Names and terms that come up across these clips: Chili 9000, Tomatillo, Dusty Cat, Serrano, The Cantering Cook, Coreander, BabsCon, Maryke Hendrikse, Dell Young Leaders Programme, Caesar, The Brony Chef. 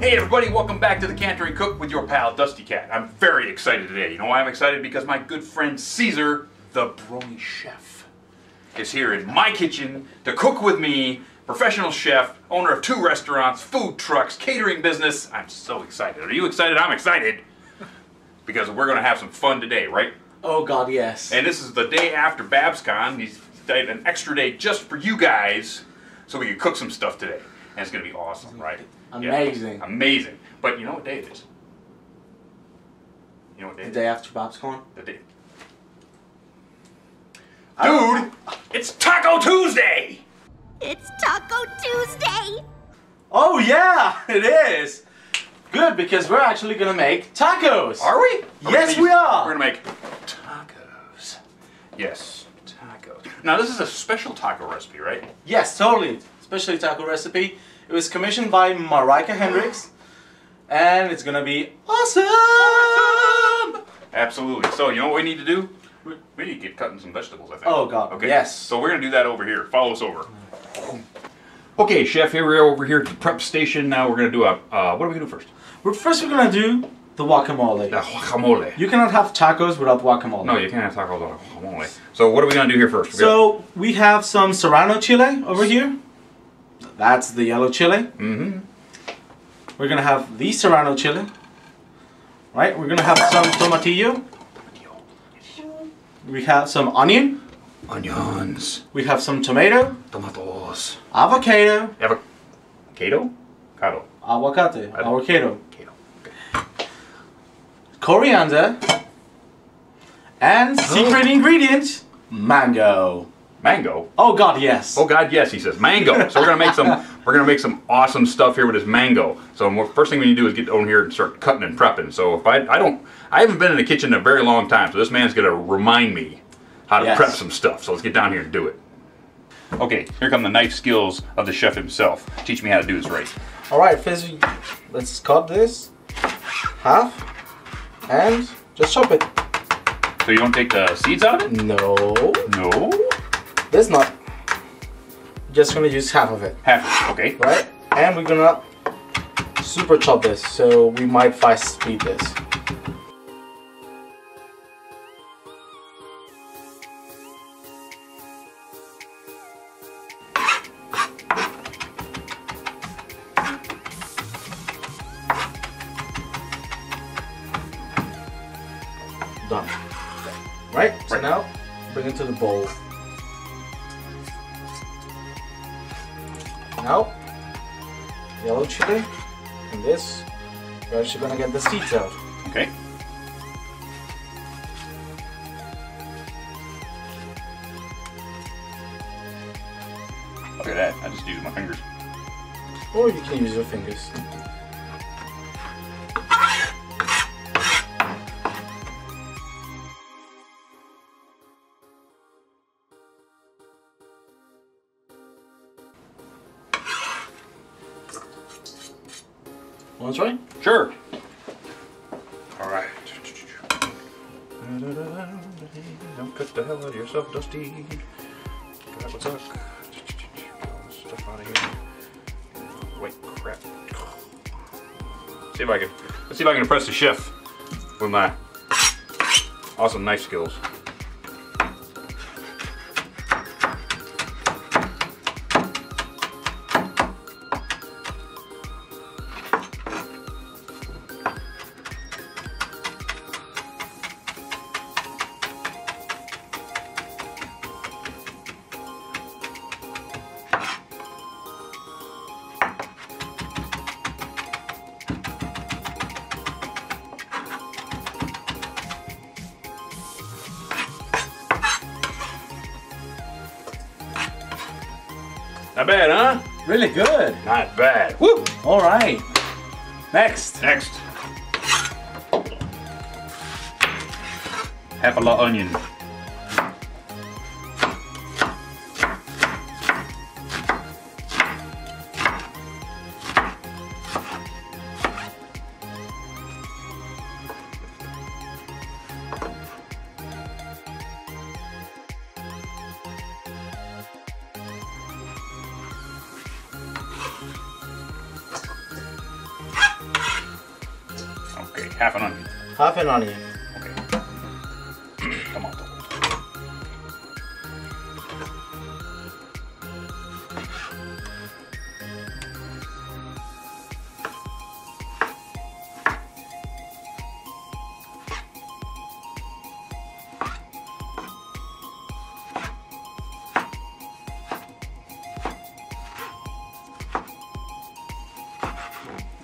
Hey everybody, welcome back to The Cantering Cook with your pal Dusty Cat. I'm very excited today. You know why I'm excited? Because my good friend Caesar, the Brony Chef, is here in my kitchen to cook with me, professional chef, owner of 2 restaurants, food trucks, catering business. I'm so excited. Are you excited? I'm excited. Because we're going to have some fun today, right? Oh God, yes. And this is the day after BabsCon. He's got an extra day just for you guys so we can cook some stuff today. And it's going to be awesome, right? Amazing. Yeah, amazing. But you know what day it is? You know what day it is? The day after BabsCon? The day. Dude! It's Taco Tuesday! It's Taco Tuesday! Oh yeah, it is! Good, because we're actually going to make tacos! Are we? Yes, we are! We're going to make tacos. Yes, tacos. Now this is a special taco recipe, right? Yes, totally. Special taco recipe. It was commissioned by Maryke Hendrikse, and it's gonna be awesome! Absolutely. So, you know what we need to do? We need to get cutting some vegetables, I think. Oh, God. Okay. Yes. So, we're gonna do that over here. Follow us over. Okay, Chef, here we are over here at the prep station. Now, we're gonna do a. What are we gonna do first? First, we're gonna do the guacamole. The guacamole. You cannot have tacos without guacamole. No, you can't have tacos without guacamole. So, what are we gonna do here first? So, we have some serrano chile over here. That's the yellow chili. Mm-hmm. We're gonna have the serrano chili. Right? We're gonna have some tomatillo. We have some onion. Onions. We have some tomato. Tomatoes. Avocado. Avocado? Avocado. Avocado. Avocado. Coriander. And secret ingredient, mango. Mango. Oh God, yes. Oh God, yes. He says mango. So we're gonna make some. We're gonna make some awesome stuff here with this mango. So first thing we need to do is get on here and start cutting and prepping. So if I haven't been in the kitchen in a very long time. So this man's gonna remind me how to prep some stuff. So let's get down here and do it. Okay, here come the knife skills of the chef himself. Teach me how to do this right. All right, first let's cut this half and just chop it. So you don't take the seeds out of it? No. No. This nut, just gonna use half of it. Half, okay. Right? And we're gonna super chop this, so we might fast speed this. Done. Right? So now, bring it to the bowl. Now, yellow chili, and this, we're actually gonna get the seeds out. Okay. Look at that, I just used my fingers. Or you can use your fingers. Want to try? Sure. All right. Don't cut the hell out of yourself, Dusty. Grab a tuck. Get all this stuff out of here. Wait, crap. See if I can. Let's see if I can impress the chef with my awesome knife skills. Not bad, huh? Really good. Not bad. Woo! All right. Next. Next. Half a lot onion. Half an onion. Half an onion. Okay. Tomato.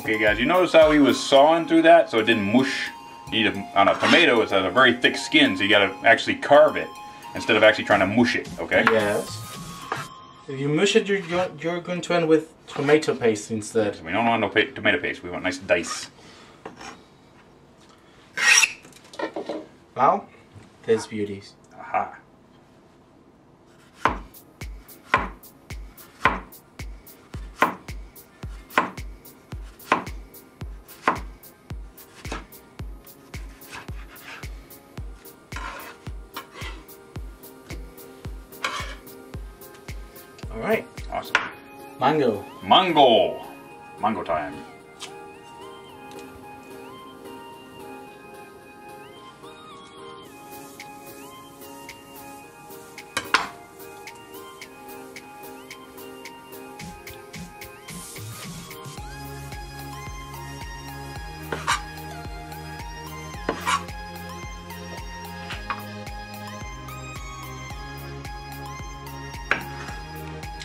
Okay guys, you notice how he was sawing through that so it didn't mush. On a tomato, it has a very thick skin, so you gotta actually carve it instead of actually trying to mush it, okay? Yes. If you mush it, you're going to end with tomato paste instead. So we don't want no tomato paste, we want nice dice. Wow, there's beauties. Aha. Alright. Awesome. Mango. Mango! Mango time.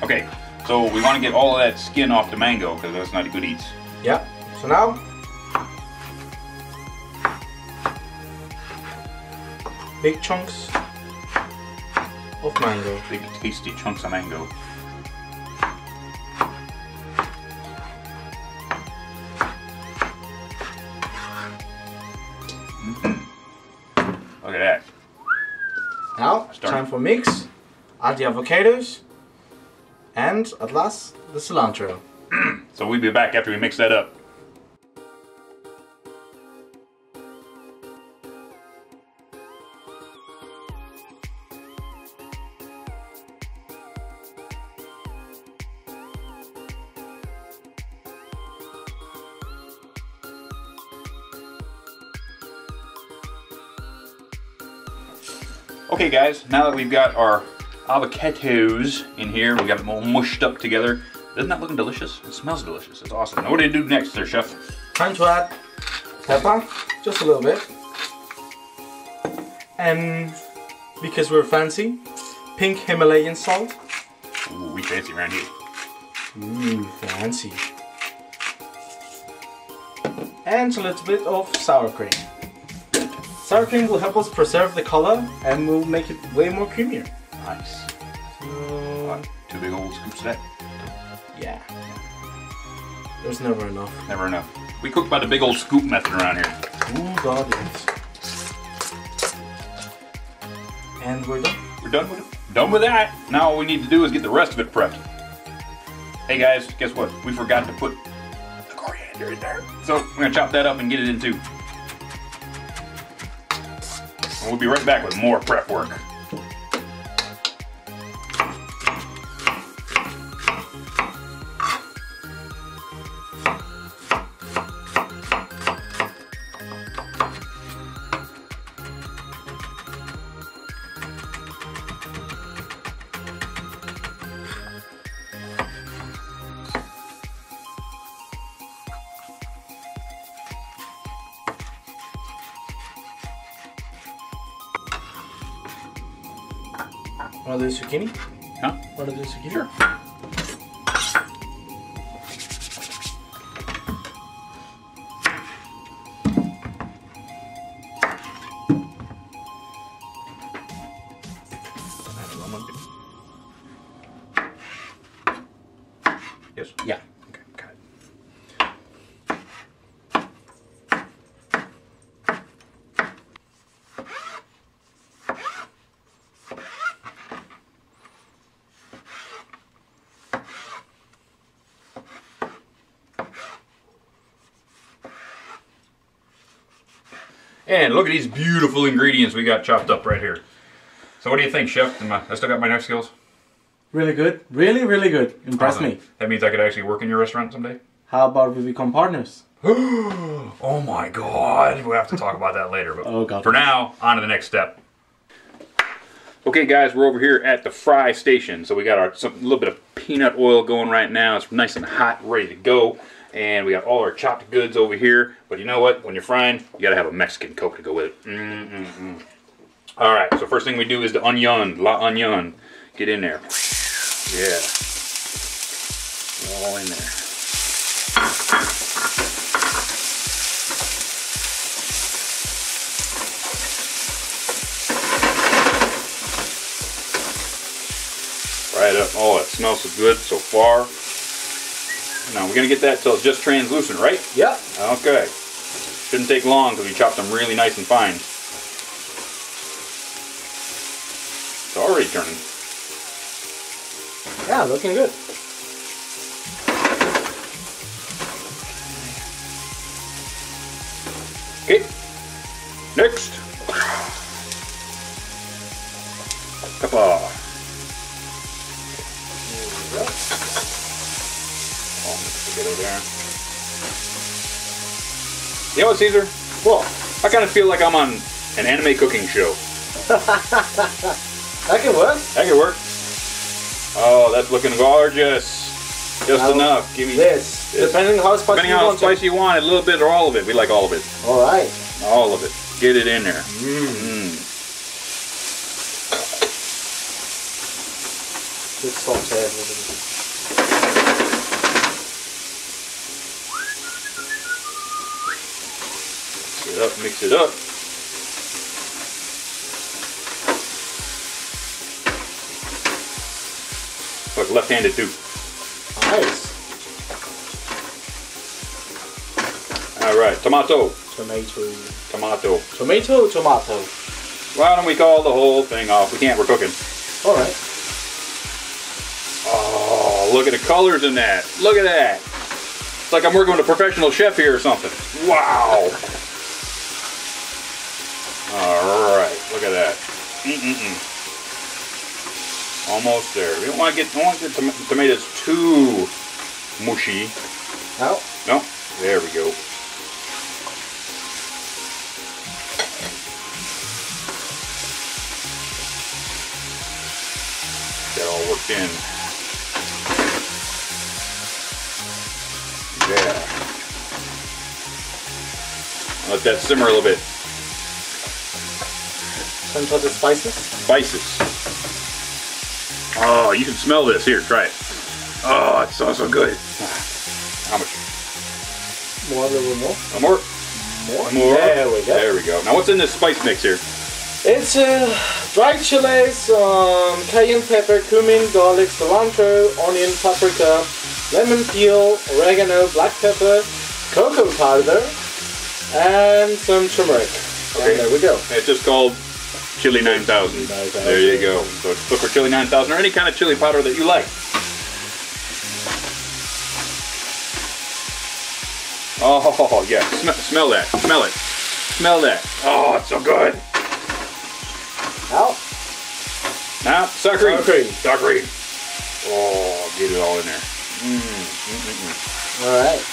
Okay, so we want to get all of that skin off the mango because that's not good eats. Yeah, so now, big chunks of mango. Big tasty chunks of mango. Look at that. Now, time for mix. Add the avocados. And, at last, the cilantro. So we'll be back after we mix that up. Okay guys, now that we've got our avocados in here, we got them all mushed up together. Isn't that looking delicious? It smells delicious. It's awesome. Now what do you do next there, chef? Time to add pepper, just a little bit. And because we're fancy, pink Himalayan salt. Ooh, we fancy around here. Ooh, fancy. And a little bit of sour cream. Sour cream will help us preserve the color and will make it way more creamier. Nice. So, two big old scoops of that. Yeah. There's never enough. Never enough. We cook by the big old scoop method around here. Ooh, God, yes. And we're done. We're done with it. Done with that. Now all we need to do is get the rest of it prepped. Hey guys, guess what? We forgot to put the coriander in there. So we're gonna chop that up and get it in too. And we'll be right back with more prep work. Want to do zucchini? Huh? Want to do zucchini? Sure. Yes? Yeah. Okay, got it. And look at these beautiful ingredients we got chopped up right here. So what do you think, Chef? I still got my knife skills? Really good. Really, really good. Impressed me. That means I could actually work in your restaurant someday? How about we become partners? Oh my god, we have to talk about that later, but oh god, for now, on to the next step. Okay guys, we're over here at the fry station. So we got our a little bit of peanut oil going right now. It's nice and hot, ready to go. And we got all our chopped goods over here. But you know what? When you're frying, you gotta have a Mexican Coke to go with it. All right, so first thing we do is the onion, la onion. Get in there. Yeah. All in there. Fry it up. Oh, it smells so good so far. Now we're gonna get that till it's just translucent, right? Yep. Okay. Shouldn't take long because we chopped them really nice and fine. It's already turning. Yeah, looking good. Okay. Next. Kappa. There we go. I'll mix the potato there. You know what, Caesar? Well, I kind of feel like I'm on an anime cooking show. That can work. That can work. Oh, that's looking gorgeous. Just enough. Give me this. Depending on how spicy you want it, a little bit or all of it. We like all of it. All right. All of it. Get it in there. Just saute it a little bit. Mix it up. Mix it up. Look, left-handed too. Nice. All right, tomato. Tomato. Tomato. Tomato, tomato. Why don't we call the whole thing off? We can't, we're cooking. All right. Oh, look at the colors in that. Look at that. It's like I'm working with a professional chef here or something. Wow. All right, look at that. Almost there. We don't want to get tomatoes too mushy. No. No. There we go. That all worked in. Yeah. Let that simmer a little bit. Some sort of spices. Spices. Oh, you can smell this. Here, try it. Oh, it smells so good. How much? More, a little more. More. There we go. There we go. Now, what's in this spice mix here? It's dried chilies, cayenne pepper, cumin, garlic, cilantro, onion, paprika, lemon peel, oregano, black pepper, cocoa powder, and some turmeric. Okay. And there we go. It's just called Chili 9000. There you go. So look for Chili 9000 or any kind of chili powder that you like. Oh yeah, smell that. Smell it. Smell that. Oh, it's so good. Now, sour cream. Oh, get it all in there. All right.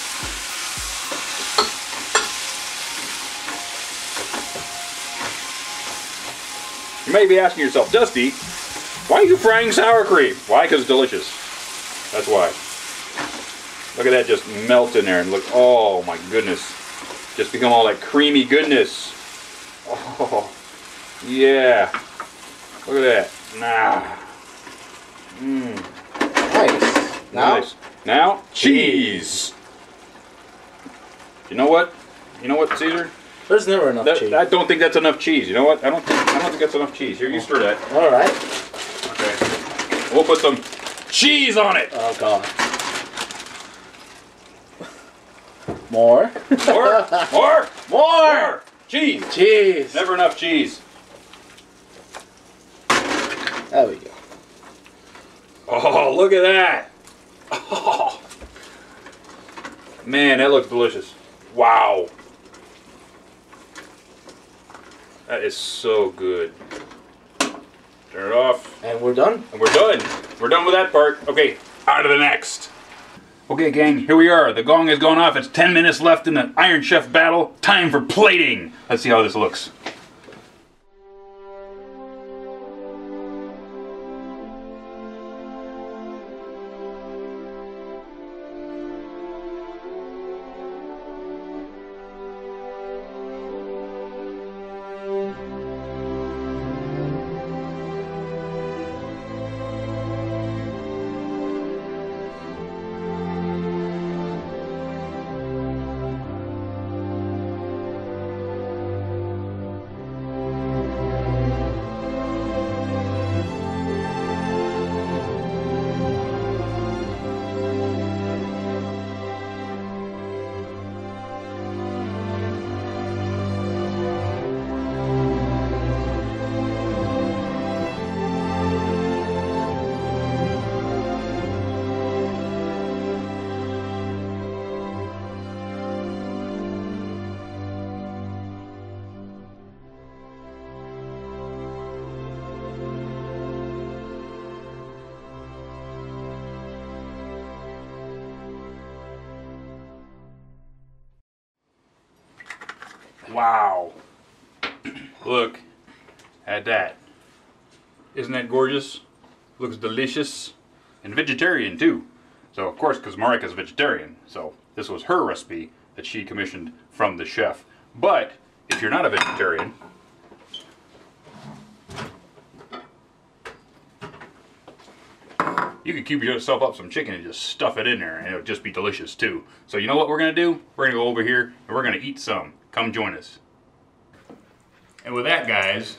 You may be asking yourself, Dusty, why are you frying sour cream? Why? Because it's delicious. That's why. Look at that just melt in there and look, oh my goodness. Just become all that creamy goodness. Oh, yeah. Look at that. Nah. Nice. Nice. Now, cheese. You know what? You know what, Caesar? There's never enough cheese. I don't think that's enough cheese. You know what? I don't think that's enough cheese. Here, you stir that. All right. Okay. We'll put some cheese on it. Oh god. More. More. More. More. Cheese. Cheese. Never enough cheese. There we go. Oh, look at that. Oh. Man, that looks delicious. Wow. That is so good. Turn it off. And we're done. And we're done. We're done with that part. Okay, on to the next. Okay, gang, here we are. The gong has gone off. It's 10 minutes left in the Iron Chef battle. Time for plating. Let's see how this looks. Wow. Look at that. Isn't that gorgeous? Looks delicious. And vegetarian too. So of course, because Maryke is vegetarian, so this was her recipe that she commissioned from the chef. But if you're not a vegetarian, you could keep yourself up some chicken and just stuff it in there and it'll just be delicious too. So you know what we're gonna do? We're gonna go over here and we're gonna eat some. Come join us. And with that, guys,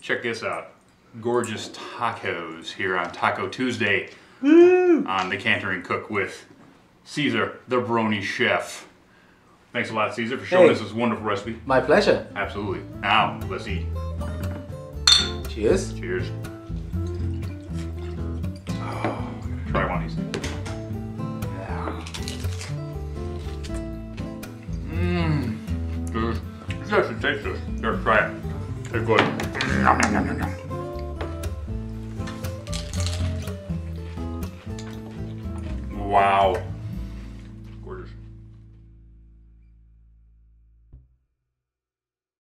check this out. Gorgeous tacos here on Taco Tuesday. Woo! On The Cantering Cook with Caesar, the Brony Chef. Thanks a lot, Caesar, for showing us this wonderful recipe. My pleasure. Absolutely. Now, let's eat. Cheers. Cheers. Oh, I'm gonna try one of these. Actually taste this. Here, try it. It's good. Nom, nom, nom, nom, nom. Wow.